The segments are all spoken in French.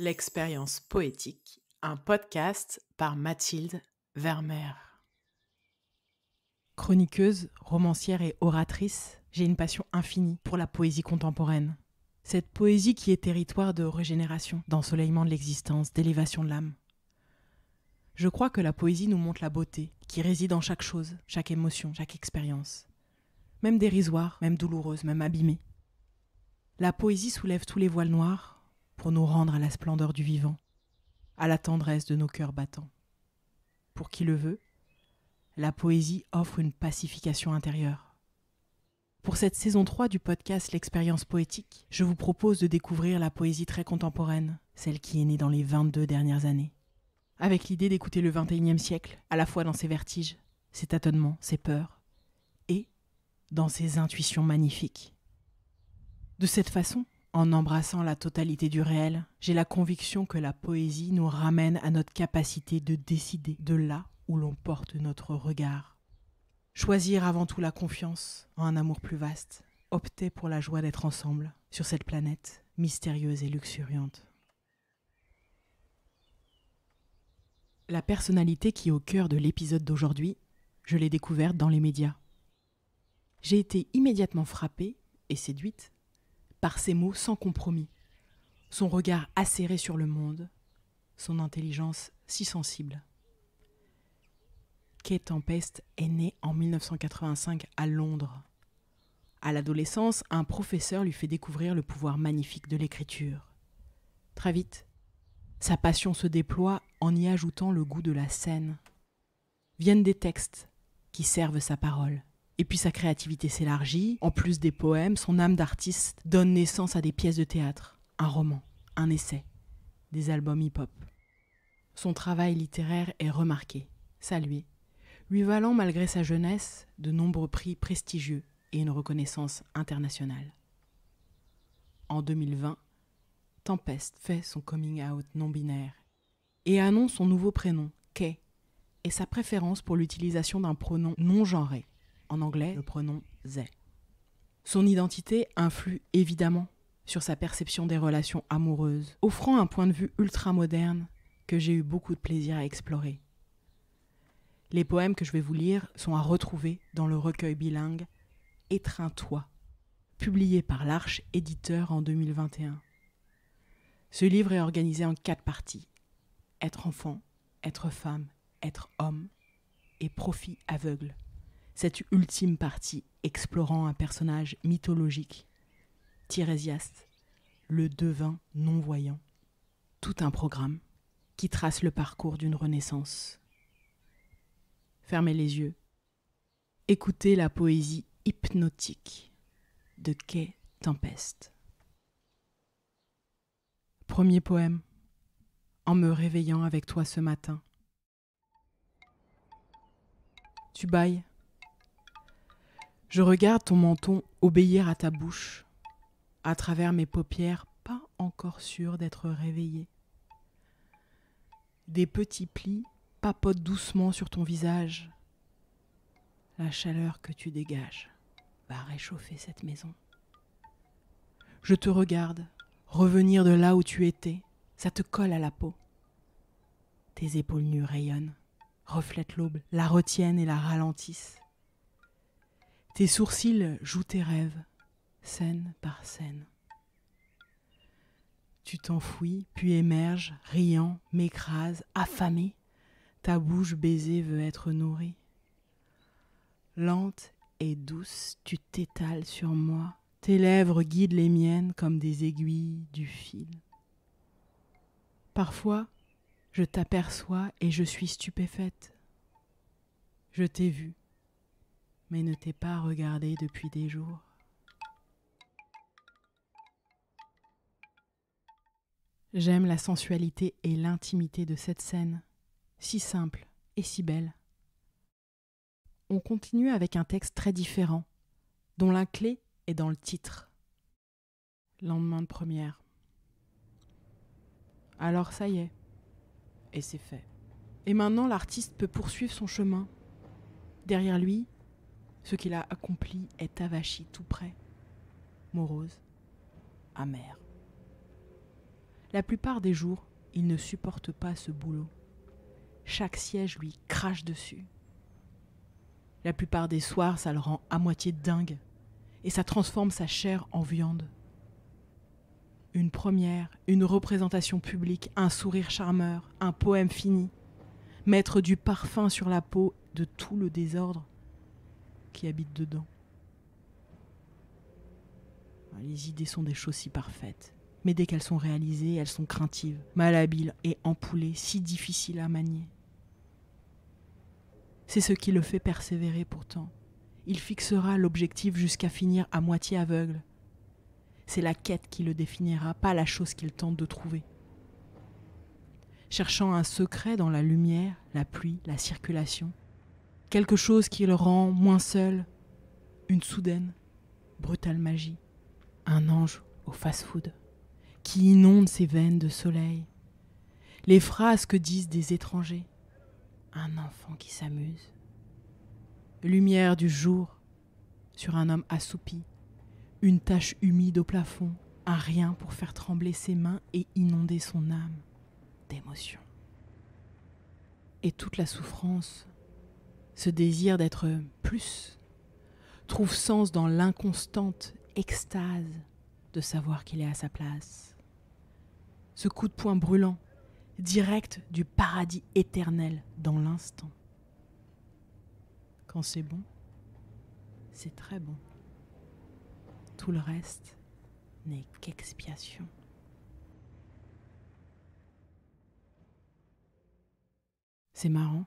L'expérience poétique, un podcast par Mathilde Vermer. Chroniqueuse, romancière et oratrice, j'ai une passion infinie pour la poésie contemporaine. Cette poésie qui est territoire de régénération, d'ensoleillement de l'existence, d'élévation de l'âme. Je crois que la poésie nous montre la beauté qui réside en chaque chose, chaque émotion, chaque expérience. Même dérisoire, même douloureuse, même abîmée. La poésie soulève tous les voiles noirs, pour nous rendre à la splendeur du vivant, à la tendresse de nos cœurs battants. Pour qui le veut, la poésie offre une pacification intérieure. Pour cette saison 3 du podcast L'expérience poétique, je vous propose de découvrir la poésie très contemporaine, celle qui est née dans les 22 dernières années, avec l'idée d'écouter le 21e siècle, à la fois dans ses vertiges, ses tâtonnements, ses peurs, et dans ses intuitions magnifiques. De cette façon, en embrassant la totalité du réel, j'ai la conviction que la poésie nous ramène à notre capacité de décider, de là où l'on porte notre regard. Choisir avant tout la confiance en un amour plus vaste, opter pour la joie d'être ensemble sur cette planète mystérieuse et luxuriante. La personnalité qui est au cœur de l'épisode d'aujourd'hui, je l'ai découverte dans les médias. J'ai été immédiatement frappée et séduite par ses mots sans compromis, son regard acéré sur le monde, son intelligence si sensible. Kae Tempest est née en 1985 à Londres. À l'adolescence, un professeur lui fait découvrir le pouvoir magnifique de l'écriture. Très vite, sa passion se déploie en y ajoutant le goût de la scène. Viennent des textes qui servent sa parole. Et puis sa créativité s'élargit. En plus des poèmes, son âme d'artiste donne naissance à des pièces de théâtre, un roman, un essai, des albums hip-hop. Son travail littéraire est remarqué, salué, lui valant malgré sa jeunesse de nombreux prix prestigieux et une reconnaissance internationale. En 2020, Tempest fait son coming out non-binaire et annonce son nouveau prénom, Kae, et sa préférence pour l'utilisation d'un pronom non-genré. En anglais, le pronom « they ». Son identité influe évidemment sur sa perception des relations amoureuses, offrant un point de vue ultra-moderne que j'ai eu beaucoup de plaisir à explorer. Les poèmes que je vais vous lire sont à retrouver dans le recueil bilingue « Étreins-toi », publié par l'Arche Éditeur en 2021. Ce livre est organisé en 4 parties. Être enfant, être femme, être homme et profit aveugle. Cette ultime partie explorant un personnage mythologique, Tirésias, le devin non-voyant. Tout un programme qui trace le parcours d'une renaissance. Fermez les yeux. Écoutez la poésie hypnotique de Kae Tempest. Premier poème. En me réveillant avec toi ce matin. Tu bâilles. Je regarde ton menton obéir à ta bouche, à travers mes paupières pas encore sûres d'être réveillées. Des petits plis papotent doucement sur ton visage. La chaleur que tu dégages va réchauffer cette maison. Je te regarde revenir de là où tu étais, ça te colle à la peau. Tes épaules nues rayonnent, reflètent l'aube, la retiennent et la ralentissent. Tes sourcils jouent tes rêves, scène par scène. Tu t'enfouis, puis émerges, riant, m'écrases, affamée. Ta bouche baisée veut être nourrie. Lente et douce, tu t'étales sur moi. Tes lèvres guident les miennes comme des aiguilles du fil. Parfois, je t'aperçois et je suis stupéfaite. Je t'ai vue, mais ne t'ai pas regardé depuis des jours. J'aime la sensualité et l'intimité de cette scène, si simple et si belle. On continue avec un texte très différent, dont la clé est dans le titre. Lendemain de première. Alors ça y est, et c'est fait. Et maintenant l'artiste peut poursuivre son chemin. Derrière lui, ce qu'il a accompli est avachi tout près, morose, amère. La plupart des jours, il ne supporte pas ce boulot. Chaque siège lui crache dessus. La plupart des soirs, ça le rend à moitié dingue et ça transforme sa chair en viande. Une première, une représentation publique, un sourire charmeur, un poème fini, mettre du parfum sur la peau de tout le désordre qui habite dedans. Les idées sont des choses si parfaites, mais dès qu'elles sont réalisées, elles sont craintives, malhabiles et ampoulées, si difficiles à manier. C'est ce qui le fait persévérer pourtant. Il fixera l'objectif jusqu'à finir à moitié aveugle. C'est la quête qui le définira, pas la chose qu'il tente de trouver. Cherchant un secret dans la lumière, la pluie, la circulation, quelque chose qui le rend moins seul, une soudaine, brutale magie, un ange au fast-food, qui inonde ses veines de soleil, les phrases que disent des étrangers, un enfant qui s'amuse. Lumière du jour sur un homme assoupi, une tache humide au plafond, un rien pour faire trembler ses mains et inonder son âme d'émotion. Et toute la souffrance, ce désir d'être plus, trouve sens dans l'inconstante extase de savoir qu'il est à sa place. Ce coup de poing brûlant, direct du paradis éternel dans l'instant. Quand c'est bon, c'est très bon. Tout le reste n'est qu'expiation. C'est marrant.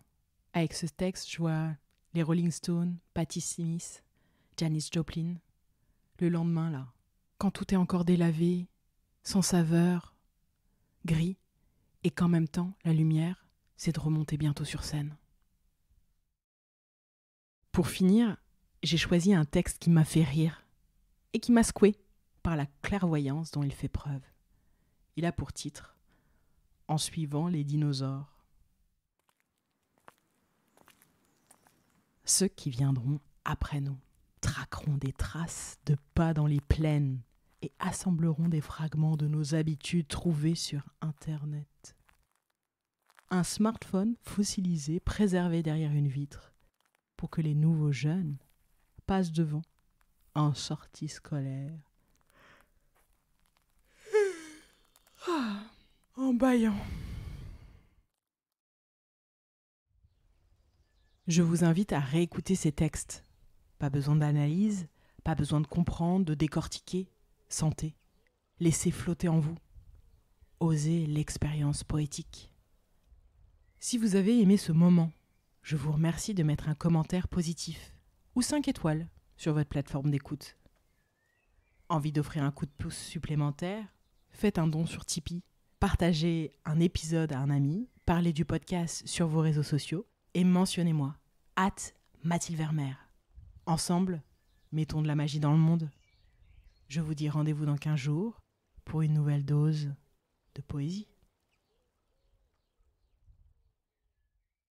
Avec ce texte, je vois les Rolling Stones, Patti Smith, Janis Joplin. Le lendemain, là, quand tout est encore délavé, sans saveur, gris, et qu'en même temps, la lumière, c'est de remonter bientôt sur scène. Pour finir, j'ai choisi un texte qui m'a fait rire et qui m'a secoué par la clairvoyance dont il fait preuve. Il a pour titre « En suivant les dinosaures ». Ceux qui viendront après nous traqueront des traces de pas dans les plaines et assembleront des fragments de nos habitudes trouvées sur Internet. Un smartphone fossilisé, préservé derrière une vitre, pour que les nouveaux jeunes passent devant en sortie scolaire. Ah, en bâillant. Je vous invite à réécouter ces textes. Pas besoin d'analyse, pas besoin de comprendre, de décortiquer. Sentez, laissez flotter en vous. Osez l'expérience poétique. Si vous avez aimé ce moment, je vous remercie de mettre un commentaire positif ou 5 étoiles sur votre plateforme d'écoute. Envie d'offrir un coup de pouce supplémentaire? Faites un don sur Tipeee, partagez un épisode à un ami, parlez du podcast sur vos réseaux sociaux et mentionnez-moi, @MathildeVermer. Ensemble, mettons de la magie dans le monde. Je vous dis rendez-vous dans 15 jours pour une nouvelle dose de poésie.